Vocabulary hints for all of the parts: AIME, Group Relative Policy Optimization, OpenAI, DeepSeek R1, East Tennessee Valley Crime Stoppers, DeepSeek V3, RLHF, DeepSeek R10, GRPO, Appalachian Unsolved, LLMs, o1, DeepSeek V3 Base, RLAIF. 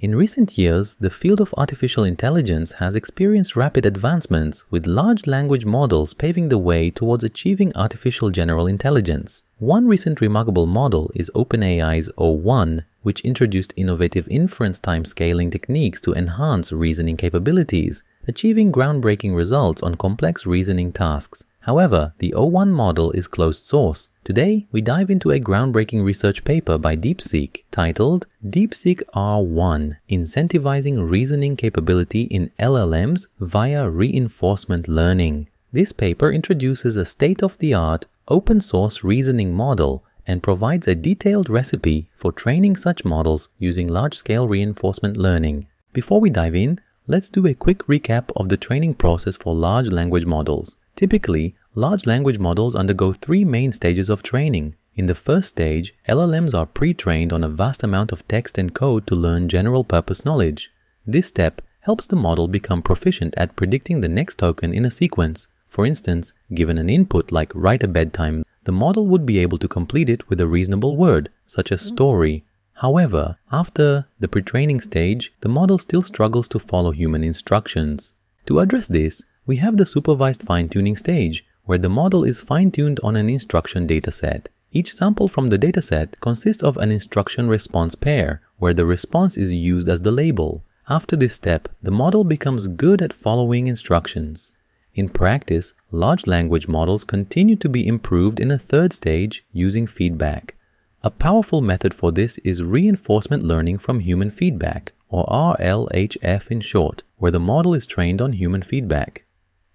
In recent years, the field of artificial intelligence has experienced rapid advancements, with large language models paving the way towards achieving artificial general intelligence. One recent remarkable model is OpenAI's o1, which introduced innovative inference time scaling techniques to enhance reasoning capabilities, achieving groundbreaking results on complex reasoning tasks. However, the o1 model is closed source. Today, we dive into a groundbreaking research paper by DeepSeek titled DeepSeek R1 – Incentivizing Reasoning Capability in LLMs via Reinforcement Learning. This paper introduces a state-of-the-art, open-source reasoning model and provides a detailed recipe for training such models using large-scale reinforcement learning. Before we dive in, let's do a quick recap of the training process for large language models. Typically, large language models undergo three main stages of training. In the first stage, LLMs are pre-trained on a vast amount of text and code to learn general-purpose knowledge. This step helps the model become proficient at predicting the next token in a sequence. For instance, given an input like "write a bedtime," the model would be able to complete it with a reasonable word, such as story. However, after the pre-training stage, the model still struggles to follow human instructions. To address this, we have the supervised fine-tuning stage, where the model is fine-tuned on an instruction dataset. Each sample from the dataset consists of an instruction-response pair, where the response is used as the label. After this step, the model becomes good at following instructions. In practice, large language models continue to be improved in a third stage using feedback. A powerful method for this is reinforcement learning from human feedback, or RLHF in short, where the model is trained on human feedback.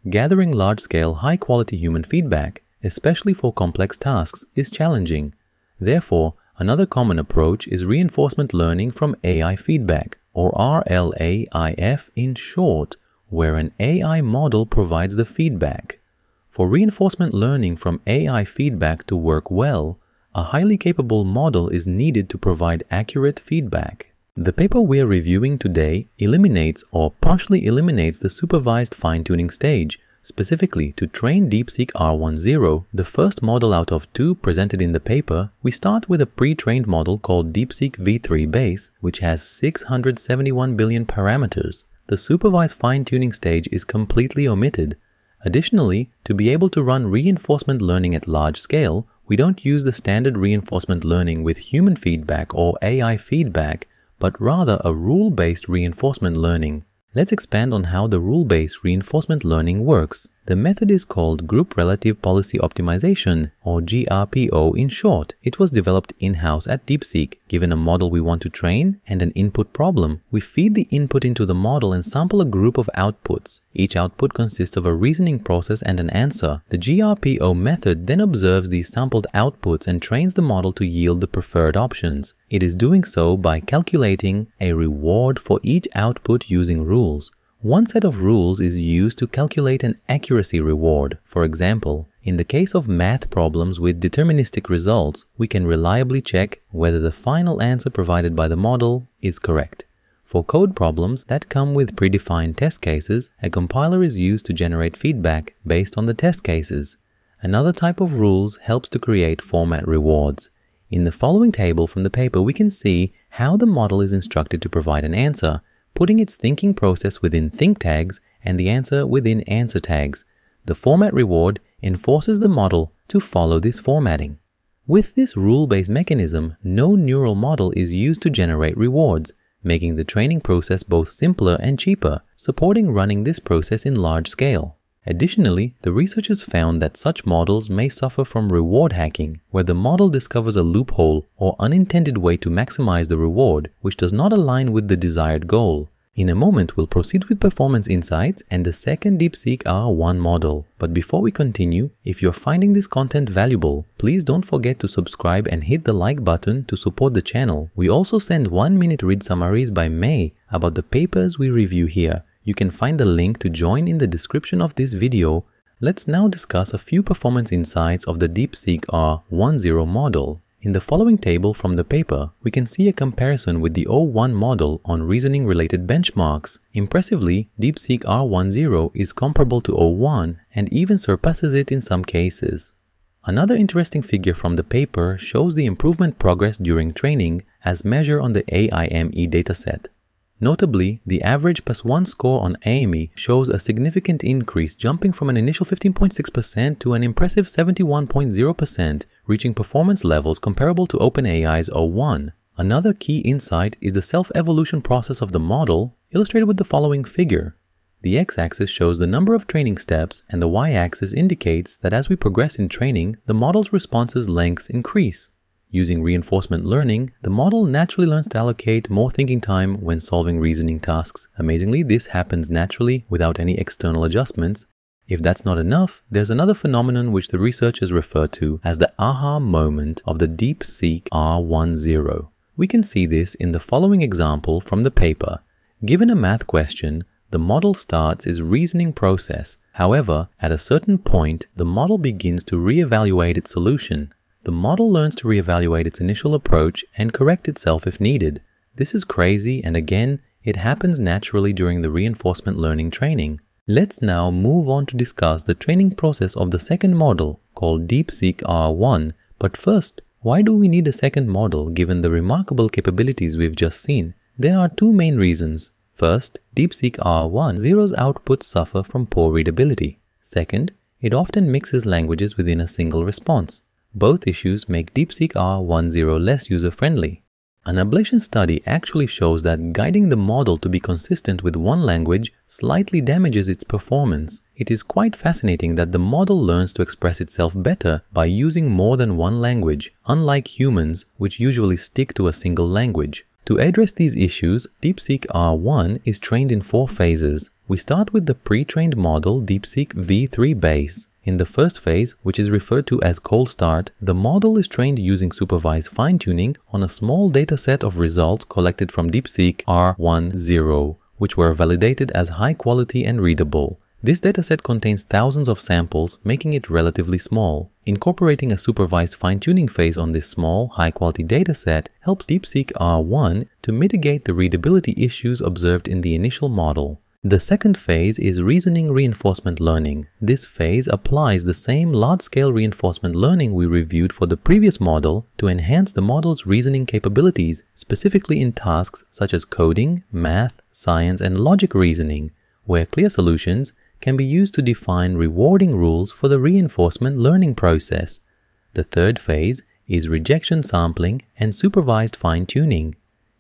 Gathering large-scale, high-quality human feedback, especially for complex tasks, is challenging. Therefore, another common approach is reinforcement learning from AI feedback, or RLAIF in short, where an AI model provides the feedback. For reinforcement learning from AI feedback to work well, a highly capable model is needed to provide accurate feedback. The paper we're reviewing today eliminates or partially eliminates the supervised fine-tuning stage, specifically to train DeepSeek R10, the first model out of two presented in the paper. We start with a pre-trained model called DeepSeek V3 Base, which has 671 billion parameters. The supervised fine-tuning stage is completely omitted. Additionally, to be able to run reinforcement learning at large scale, we don't use the standard reinforcement learning with human feedback or AI feedback, but rather a rule-based reinforcement learning. Let's expand on how the rule-based reinforcement learning works. The method is called Group Relative Policy Optimization, or GRPO in short. It was developed in-house at DeepSeek. Given a model we want to train and an input problem, we feed the input into the model and sample a group of outputs. Each output consists of a reasoning process and an answer. The GRPO method then observes these sampled outputs and trains the model to yield the preferred options. It is doing so by calculating a reward for each output using rules. One set of rules is used to calculate an accuracy reward. For example, in the case of math problems with deterministic results, we can reliably check whether the final answer provided by the model is correct. For code problems that come with predefined test cases, a compiler is used to generate feedback based on the test cases. Another type of rules helps to create format rewards. In the following table from the paper, we can see how the model is instructed to provide an answer, putting its thinking process within think tags and the answer within answer tags. The format reward enforces the model to follow this formatting. With this rule-based mechanism, no neural model is used to generate rewards, making the training process both simpler and cheaper, supporting running this process in large scale. Additionally, the researchers found that such models may suffer from reward hacking, where the model discovers a loophole or unintended way to maximize the reward, which does not align with the desired goal. In a moment, we'll proceed with performance insights and the second DeepSeek R1 model. But before we continue, if you're finding this content valuable, please don't forget to subscribe and hit the like button to support the channel. We also send 1-minute read summaries by May about the papers we review here. You can find the link to join in the description of this video. Let's now discuss a few performance insights of the DeepSeek R10 model. In the following table from the paper, we can see a comparison with the o1 model on reasoning-related benchmarks. Impressively, DeepSeek R10 is comparable to o1 and even surpasses it in some cases. Another interesting figure from the paper shows the improvement progress during training as measured on the AIME dataset. Notably, the average +1 score on AIME shows a significant increase, jumping from an initial 15.6% to an impressive 71.0%, reaching performance levels comparable to OpenAI's o1. Another key insight is the self-evolution process of the model, illustrated with the following figure. The x-axis shows the number of training steps, and the y-axis indicates that as we progress in training, the model's responses lengths increase. Using reinforcement learning, the model naturally learns to allocate more thinking time when solving reasoning tasks. Amazingly, this happens naturally without any external adjustments. If that's not enough, there's another phenomenon which the researchers refer to as the aha moment of the DeepSeek R10. We can see this in the following example from the paper. Given a math question, the model starts its reasoning process. However, at a certain point, the model begins to reevaluate its solution. The model learns to reevaluate its initial approach and correct itself if needed. This is crazy, and again, it happens naturally during the reinforcement learning training. Let's now move on to discuss the training process of the second model, called DeepSeek R1. But first, why do we need a second model given the remarkable capabilities we've just seen? There are two main reasons. First, DeepSeek R10's outputs suffer from poor readability. Second, it often mixes languages within a single response. Both issues make DeepSeek R10 less user-friendly. An ablation study actually shows that guiding the model to be consistent with one language slightly damages its performance. It is quite fascinating that the model learns to express itself better by using more than one language, unlike humans, which usually stick to a single language. To address these issues, DeepSeek R1 is trained in 4 phases. We start with the pre-trained model DeepSeek V3 Base. In the first phase, which is referred to as cold start, the model is trained using supervised fine-tuning on a small dataset of results collected from DeepSeek R10, which were validated as high quality and readable. This dataset contains thousands of samples, making it relatively small. Incorporating a supervised fine-tuning phase on this small, high-quality dataset helps DeepSeek R1 to mitigate the readability issues observed in the initial model. The second phase is reasoning reinforcement learning. This phase applies the same large-scale reinforcement learning we reviewed for the previous model to enhance the model's reasoning capabilities, specifically in tasks such as coding, math, science, and logic reasoning, where clear solutions can be used to define rewarding rules for the reinforcement learning process. The third phase is rejection sampling and supervised fine-tuning.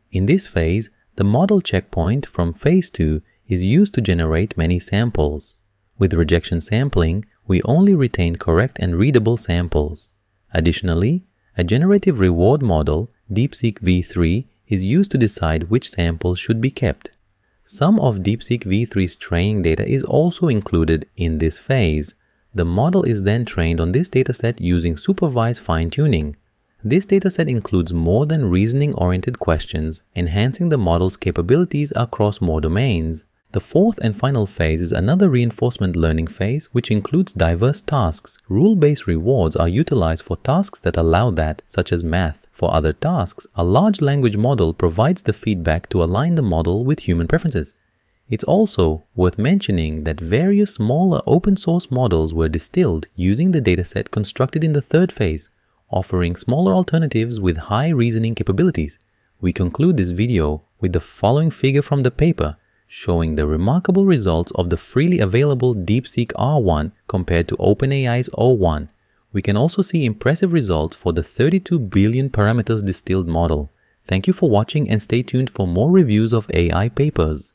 In this phase, the model checkpoint from phase 2 is used to generate many samples. With rejection sampling, we only retain correct and readable samples. Additionally, a generative reward model, DeepSeek V3, is used to decide which samples should be kept. Some of DeepSeek V3's training data is also included in this phase. The model is then trained on this dataset using supervised fine-tuning. This dataset includes more than reasoning-oriented questions, enhancing the model's capabilities across more domains. The fourth and final phase is another reinforcement learning phase, which includes diverse tasks. Rule-based rewards are utilized for tasks that allow that, such as math. For other tasks, a large language model provides the feedback to align the model with human preferences. It's also worth mentioning that various smaller open-source models were distilled using the dataset constructed in the third phase, offering smaller alternatives with high reasoning capabilities. We conclude this video with the following figure from the paper, showing the remarkable results of the freely available DeepSeek R1 compared to OpenAI's o1. We can also see impressive results for the 32 billion parameters distilled model. Thank you for watching and stay tuned for more reviews of AI papers.